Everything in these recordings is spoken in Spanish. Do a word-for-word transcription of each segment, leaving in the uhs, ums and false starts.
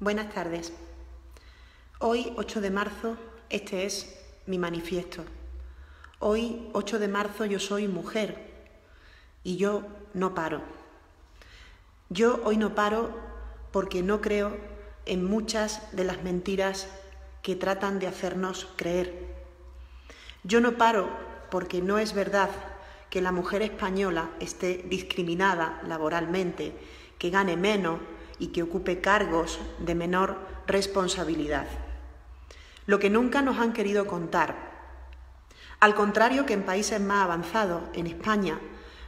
Buenas tardes. Hoy, ocho de marzo, este es mi manifiesto. Hoy, ocho de marzo, yo soy mujer y yo no paro. Yo hoy no paro porque no creo en muchas de las mentiras que tratan de hacernos creer. Yo no paro porque no es verdad que la mujer española esté discriminada laboralmente, que gane menos y que ocupe cargos de menor responsabilidad. Lo que nunca nos han querido contar. Al contrario que en países más avanzados, en España,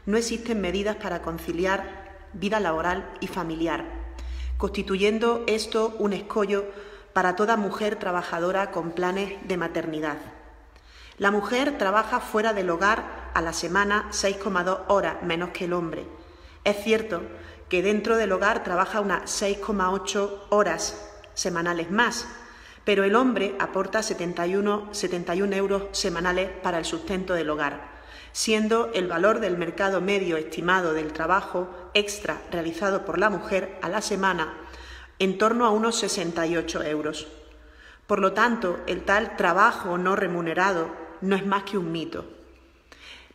no existen medidas para conciliar vida laboral y familiar, constituyendo esto un escollo para toda mujer trabajadora con planes de maternidad. La mujer trabaja fuera del hogar a la semana seis coma dos horas menos que el hombre. Es cierto que dentro del hogar trabaja unas seis coma ocho horas semanales más, pero el hombre aporta setenta y uno euros semanales para el sustento del hogar, siendo el valor del mercado medio estimado del trabajo extra realizado por la mujer a la semana en torno a unos sesenta y ocho euros. Por lo tanto, el tal trabajo no remunerado no es más que un mito.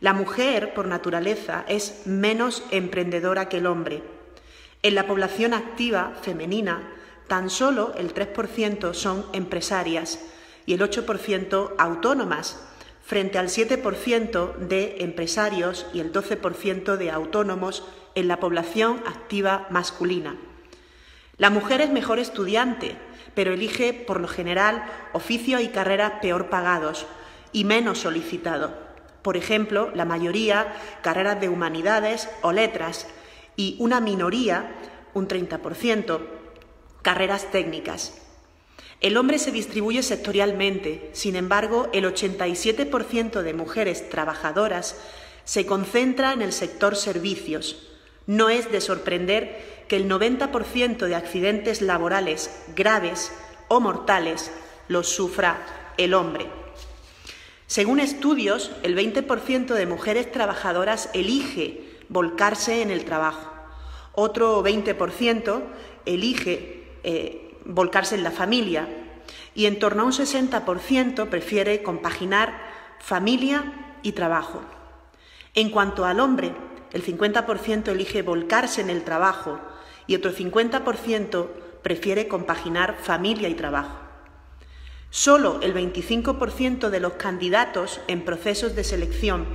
La mujer, por naturaleza, es menos emprendedora que el hombre. En la población activa femenina, tan solo el tres por ciento son empresarias y el ocho por ciento autónomas, frente al siete por ciento de empresarios y el doce por ciento de autónomos en la población activa masculina. La mujer es mejor estudiante, pero elige, por lo general, oficios y carreras peor pagados y menos solicitados. Por ejemplo, la mayoría, carreras de humanidades o letras, y una minoría, un treinta por ciento, carreras técnicas. El hombre se distribuye sectorialmente, sin embargo, el ochenta y siete por ciento de mujeres trabajadoras se concentra en el sector servicios. No es de sorprender que el noventa por ciento de accidentes laborales graves o mortales los sufra el hombre. Según estudios, el veinte por ciento de mujeres trabajadoras elige volcarse en el trabajo. Otro veinte por ciento elige eh, volcarse en la familia y en torno a un sesenta por ciento prefiere compaginar familia y trabajo. En cuanto al hombre, el cincuenta por ciento elige volcarse en el trabajo y otro cincuenta por ciento prefiere compaginar familia y trabajo. Solo el veinticinco por ciento de los candidatos en procesos de selección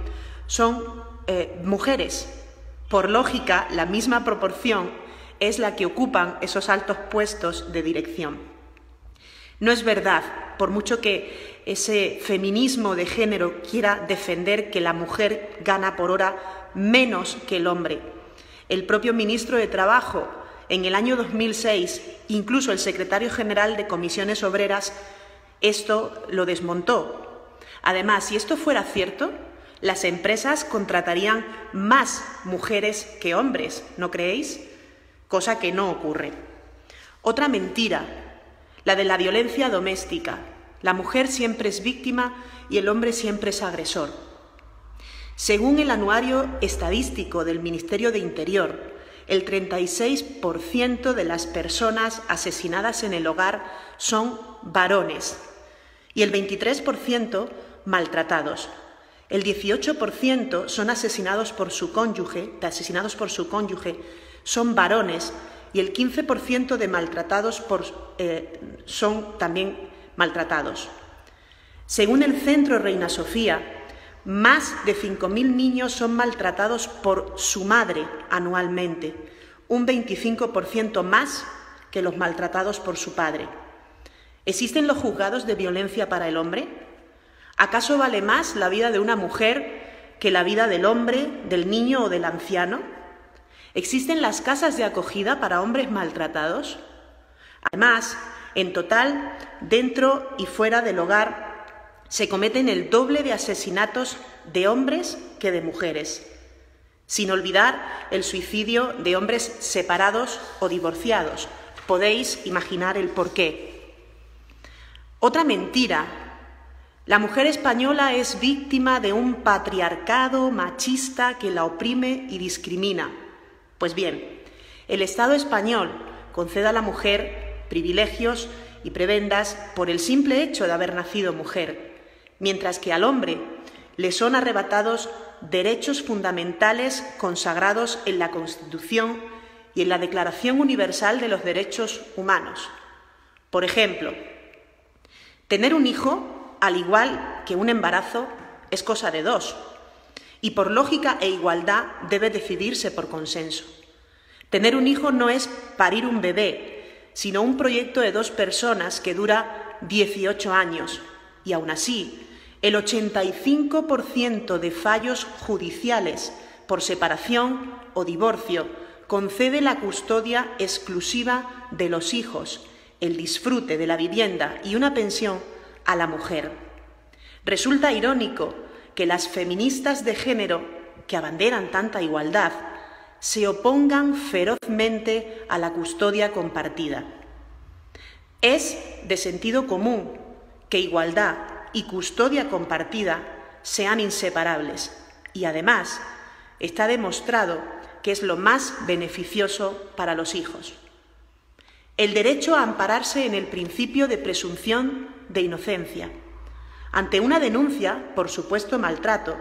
son eh, mujeres. Por lógica, la misma proporción es la que ocupan esos altos puestos de dirección. No es verdad, por mucho que ese feminismo de género quiera defender que la mujer gana por hora menos que el hombre. El propio ministro de Trabajo, en el año dos mil seis, incluso el secretario general de Comisiones Obreras, esto lo desmontó. Además, si esto fuera cierto, las empresas contratarían más mujeres que hombres, ¿no creéis? Cosa que no ocurre. Otra mentira, la de la violencia doméstica. La mujer siempre es víctima y el hombre siempre es agresor. Según el Anuario Estadístico del Ministerio de Interior, el treinta y seis por ciento de las personas asesinadas en el hogar son varones y el veintitrés por ciento maltratados. El dieciocho por ciento son asesinados por su cónyuge, asesinados por su cónyuge son varones y el quince por ciento de maltratados por, eh, son también maltratados. Según el Centro Reina Sofía, más de cinco mil niños son maltratados por su madre anualmente, un veinticinco por ciento más que los maltratados por su padre. ¿Existen los juzgados de violencia para el hombre? ¿Acaso vale más la vida de una mujer que la vida del hombre, del niño o del anciano? ¿Existen las casas de acogida para hombres maltratados? Además, en total, dentro y fuera del hogar, se cometen el doble de asesinatos de hombres que de mujeres, sin olvidar el suicidio de hombres separados o divorciados. Podéis imaginar el porqué. Otra mentira. La mujer española es víctima de un patriarcado machista que la oprime y discrimina. Pues bien, el Estado español concede a la mujer privilegios y prebendas por el simple hecho de haber nacido mujer, mientras que al hombre le son arrebatados derechos fundamentales consagrados en la Constitución y en la Declaración Universal de los Derechos Humanos. Por ejemplo, tener un hijo, al igual que un embarazo, es cosa de dos, y por lógica e igualdad debe decidirse por consenso. Tener un hijo no es parir un bebé, sino un proyecto de dos personas que dura dieciocho años, y aún así, el ochenta y cinco por ciento de fallos judiciales por separación o divorcio concede la custodia exclusiva de los hijos, el disfrute de la vivienda y una pensión a la mujer. Resulta irónico que las feministas de género, que abanderan tanta igualdad, se opongan ferozmente a la custodia compartida. Es de sentido común que igualdad y custodia compartida sean inseparables y, además, está demostrado que es lo más beneficioso para los hijos. El derecho a ampararse en el principio de presunción de inocencia. Ante una denuncia, por supuesto maltrato,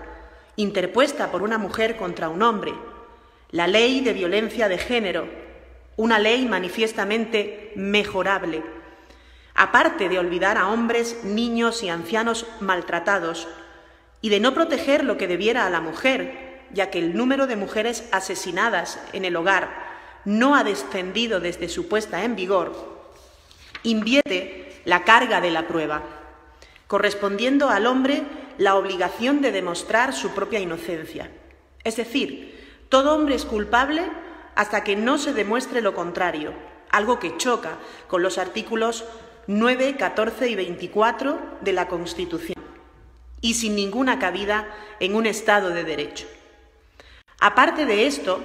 interpuesta por una mujer contra un hombre, la ley de violencia de género, una ley manifiestamente mejorable, aparte de olvidar a hombres, niños y ancianos maltratados y de no proteger lo que debiera a la mujer, ya que el número de mujeres asesinadas en el hogar no ha descendido desde su puesta en vigor, invierte la carga de la prueba, correspondiendo al hombre la obligación de demostrar su propia inocencia. Es decir, todo hombre es culpable hasta que no se demuestre lo contrario, algo que choca con los artículos nueve, catorce y veinticuatro de la Constitución, y sin ninguna cabida en un Estado de Derecho. Aparte de esto,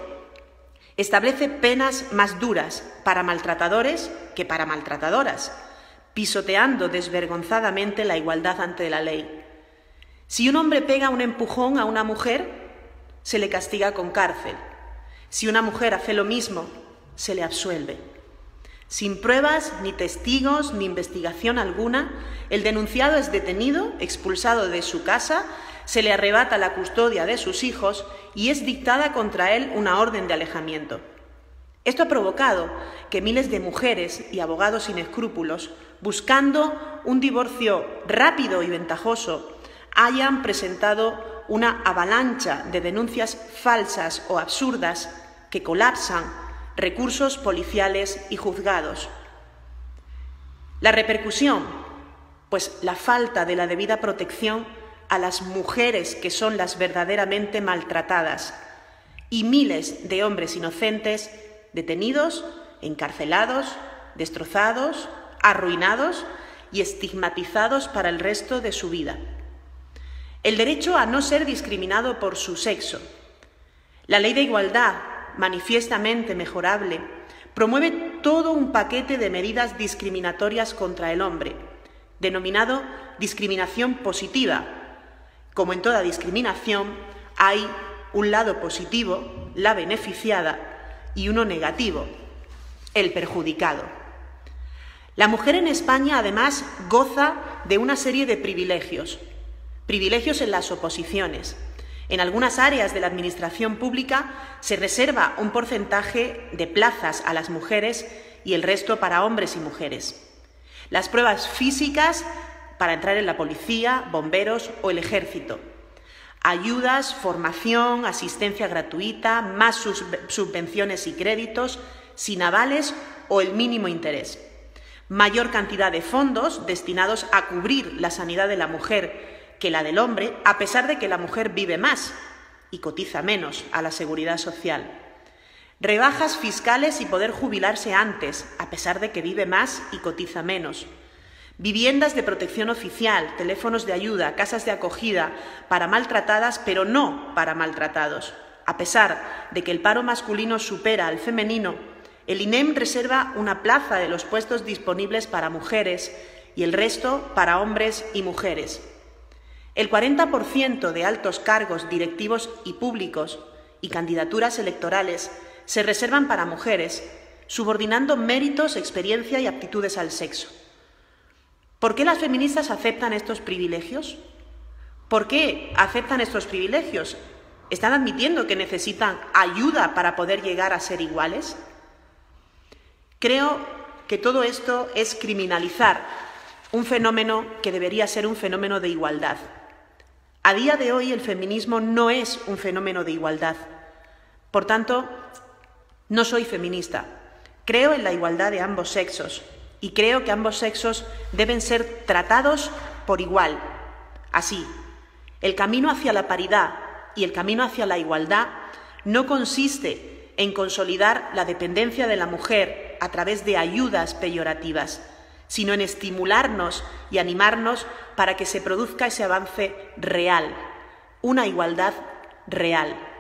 establece penas más duras para maltratadores que para maltratadoras, pisoteando desvergonzadamente la igualdad ante la ley. Si un hombre pega un empujón a una mujer, se le castiga con cárcel. Si una mujer hace lo mismo, se le absuelve. Sin pruebas, ni testigos, ni investigación alguna, el denunciado es detenido, expulsado de su casa, se le arrebata la custodia de sus hijos y es dictada contra él una orden de alejamiento. Esto ha provocado que miles de mujeres y abogados sin escrúpulos, buscando un divorcio rápido y ventajoso, hayan presentado una avalancha de denuncias falsas o absurdas que colapsan recursos policiales y juzgados. La repercusión, pues la falta de la debida protección a las mujeres que son las verdaderamente maltratadas y miles de hombres inocentes detenidos, encarcelados, destrozados, arruinados y estigmatizados para el resto de su vida. El derecho a no ser discriminado por su sexo. La ley de igualdad, manifiestamente mejorable, promueve todo un paquete de medidas discriminatorias contra el hombre, denominado discriminación positiva. Como en toda discriminación, hay un lado positivo, la beneficiada, y uno negativo, el perjudicado. La mujer en España, además, goza de una serie de privilegios, privilegios en las oposiciones. En algunas áreas de la administración pública se reserva un porcentaje de plazas a las mujeres y el resto para hombres y mujeres. Las pruebas físicas para entrar en la policía, bomberos o el ejército. Ayudas, formación, asistencia gratuita, más subvenciones y créditos, sin avales o el mínimo interés. Mayor cantidad de fondos destinados a cubrir la sanidad de la mujer que la del hombre, a pesar de que la mujer vive más y cotiza menos a la Seguridad Social. Rebajas fiscales y poder jubilarse antes, a pesar de que vive más y cotiza menos. Viviendas de protección oficial, teléfonos de ayuda, casas de acogida para maltratadas, pero no para maltratados. A pesar de que el paro masculino supera al femenino, el I N E M reserva una plaza de los puestos disponibles para mujeres y el resto para hombres y mujeres. El cuarenta por ciento de altos cargos directivos y públicos y candidaturas electorales se reservan para mujeres, subordinando méritos, experiencia y aptitudes al sexo. ¿Por qué las feministas aceptan estos privilegios? ¿Por qué aceptan estos privilegios? ¿Están admitiendo que necesitan ayuda para poder llegar a ser iguales? Creo que todo esto es criminalizar un fenómeno que debería ser un fenómeno de igualdad. A día de hoy el feminismo no es un fenómeno de igualdad. Por tanto, no soy feminista. Creo en la igualdad de ambos sexos y creo que ambos sexos deben ser tratados por igual. Así, el camino hacia la paridad y el camino hacia la igualdad no consiste en consolidar la dependencia de la mujer a través de ayudas peyorativas, sino en estimularnos y animarnos para que se produzca ese avance real, una igualdad real.